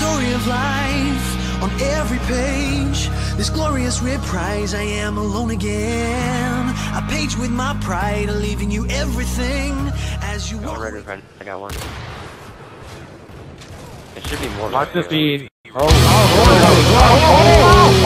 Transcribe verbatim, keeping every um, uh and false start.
story of life on every page. This glorious reprise, I am alone again. A page with my pride, leaving you everything as you want. Right in front. I got one. It should be more. Might just be. Oh! Oh! Oh! Oh! Oh! Oh!